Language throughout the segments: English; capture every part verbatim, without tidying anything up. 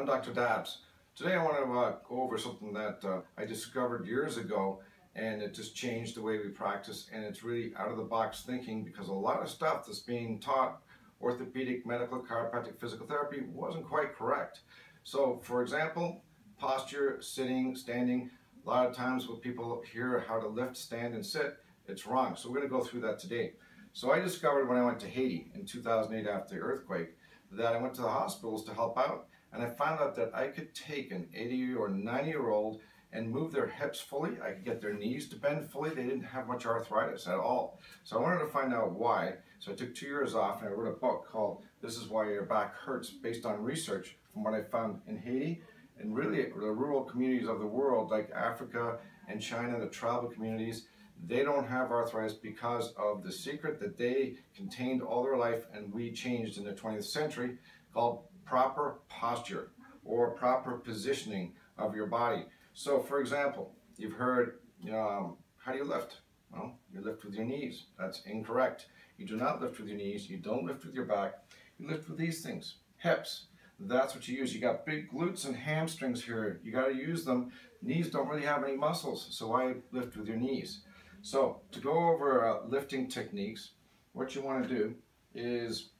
I'm Doctor Dabbs. Today I want to uh, go over something that uh, I discovered years ago, and it just changed the way we practice, and it's really out-of-the-box thinking, because a lot of stuff that's being taught, orthopedic, medical, chiropractic, physical therapy, wasn't quite correct. So, for example, posture, sitting, standing. A lot of times when people hear how to lift, stand, and sit, it's wrong. So we're going to go through that today. So I discovered when I went to Haiti in two thousand eight after the earthquake that I went to the hospitals to help out, and I found out that I could take an eighty or ninety year old and move their hips fully. I could get their knees to bend fully. They didn't have much arthritis at all. So I wanted to find out why. So I took two years off and I wrote a book called This Is Why Your Back Hurts, based on research from what I found in Haiti and really the rural communities of the world, like Africa and China, the tribal communities. They don't have arthritis because of the secret that they contained all their life and we changed in the twentieth century, called proper posture or proper positioning of your body. So, for example, you've heard, you know, um, how do you lift? Well, you lift with your knees. That's incorrect. You do not lift with your knees. You don't lift with your back. You lift with these things, hips. That's what you use. You got big glutes and hamstrings here. You got to use them. Knees don't really have any muscles, so why lift with your knees? So, to go over uh, lifting techniques, what you want to do is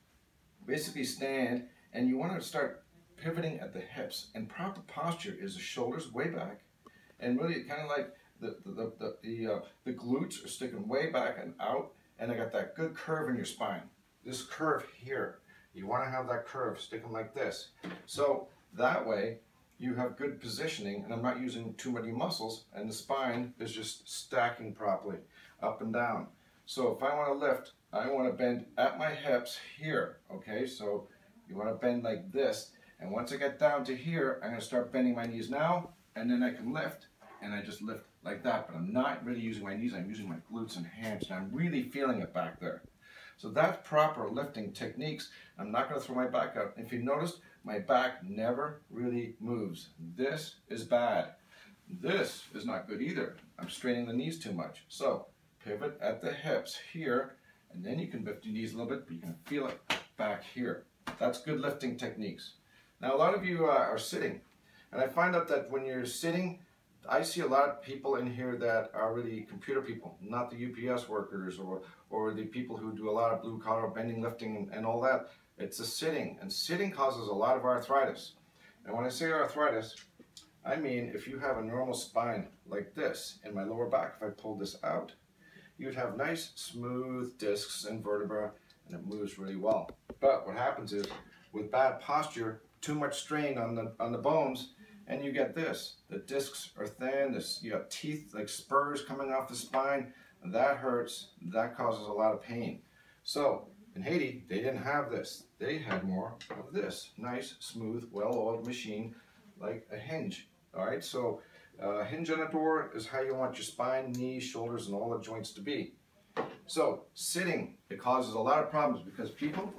basically stand, and you want to start pivoting at the hips. And proper posture is the shoulders way back, and really kind of like the the the the, the, uh, the glutes are sticking way back and out, and I got that good curve in your spine. This curve here, you want to have that curve sticking like this. So that way, you have good positioning, and I'm not using too many muscles, and the spine is just stacking properly up and down. So if I want to lift, I want to bend at my hips here, okay? So you want to bend like this, and once I get down to here, I'm going to start bending my knees now, and then I can lift, and I just lift like that, but I'm not really using my knees, I'm using my glutes and hams, and I'm really feeling it back there. So that's proper lifting techniques. I'm not going to throw my back out. If you noticed, my back never really moves. This is bad. This is not good either. I'm straining the knees too much. So pivot at the hips here, and then you can lift your knees a little bit, but you can feel it back here. That's good lifting techniques. Now, a lot of you uh, are sitting, and I find out that when you're sitting, I see a lot of people in here that are really computer people, not the U P S workers or, or the people who do a lot of blue collar bending, lifting, and, and all that. It's the sitting, and sitting causes a lot of arthritis. And when I say arthritis, I mean if you have a normal spine like this in my lower back, if I pulled this out, you'd have nice smooth discs and vertebra, and it moves really well. But what happens is, with bad posture, too much strain on the, on the bones, and you get this. The discs are thin, this, you have teeth like spurs coming off the spine, and that hurts, that causes a lot of pain. So in Haiti, they didn't have this. They had more of this nice, smooth, well-oiled machine like a hinge. All right, so a hinge on a door is how you want your spine, knees, shoulders, and all the joints to be. So sitting, it causes a lot of problems because people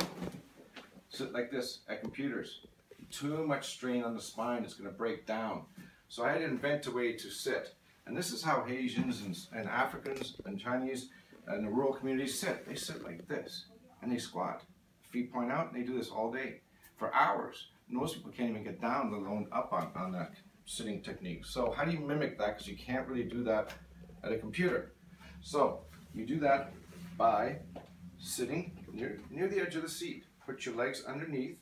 sit like this at computers. Too much strain on the spine, it's going to break down. So I had to invent a way to sit. And this is how Asians and, and Africans and Chinese and the rural communities sit. They sit like this, and they squat. Feet point out, and they do this all day for hours. Most people can't even get down, let alone up on, on that sitting technique. So how do you mimic that? Because you can't really do that at a computer. So you do that by sitting near, near the edge of the seat. Put your legs underneath,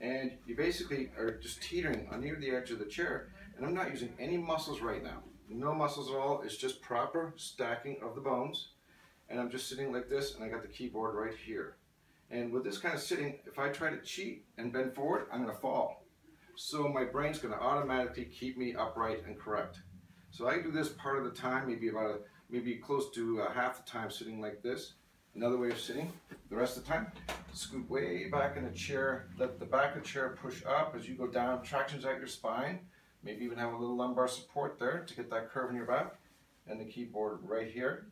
and you basically are just teetering near the edge of the chair. And I'm not using any muscles right now. No muscles at all. It's just proper stacking of the bones. And I'm just sitting like this, and I got the keyboard right here. And with this kind of sitting, if I try to cheat and bend forward, I'm going to fall. So my brain's going to automatically keep me upright and correct. So I do this part of the time, maybe about a, maybe close to uh, half the time sitting like this. Another way of sitting, the rest of the time, scoot way back in the chair, let the back of the chair push up as you go down, tractions out your spine, maybe even have a little lumbar support there to get that curve in your back, and the keyboard right here.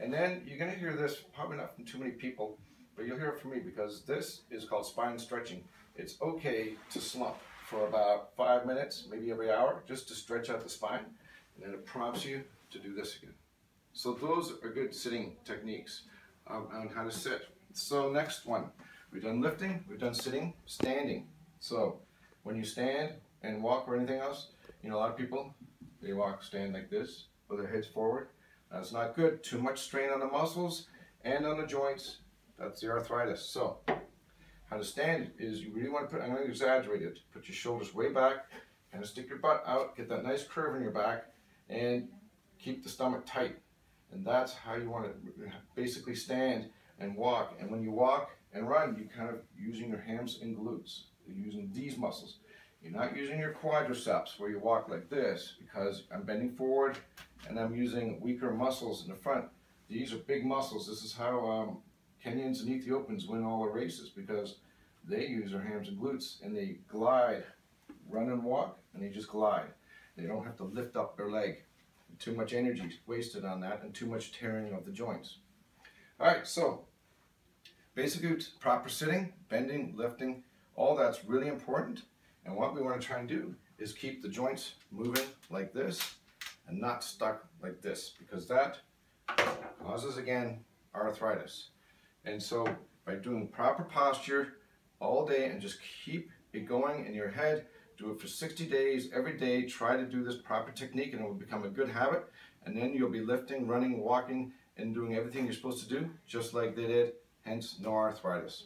And then you're going to hear this, probably not from too many people, but you'll hear it from me, because this is called spine stretching. It's okay to slump for about five minutes, maybe every hour, just to stretch out the spine, and then it prompts you to do this again. So those are good sitting techniques Um, on how to sit. So next one, we've done lifting, we've done sitting, standing. So when you stand and walk or anything else, you know, a lot of people, they walk, stand like this, with their heads forward. That's not good. Too much strain on the muscles and on the joints. That's the arthritis. So, how to stand is you really want to put, I'm going to exaggerate it, put your shoulders way back, kind of stick your butt out, get that nice curve in your back, and keep the stomach tight. And that's how you want to basically stand and walk. And when you walk and run, you're kind of using your hams and glutes. You're using these muscles. You're not using your quadriceps where you walk like this, because I'm bending forward and I'm using weaker muscles in the front. These are big muscles. This is how um, Kenyans and Ethiopians win all the races, because they use their hams and glutes and they glide, run and walk, and they just glide. They don't have to lift up their leg. Too much energy wasted on that and too much tearing of the joints. All right, so basically it's proper sitting, bending, lifting, all that's really important. And what we want to try and do is keep the joints moving like this and not stuck like this, because that causes, again, arthritis. And so by doing proper posture all day and just keep it going in your head, do it for sixty days every day, try to do this proper technique and it will become a good habit. And then you'll be lifting, running, walking, and doing everything you're supposed to do just like they did, hence no arthritis.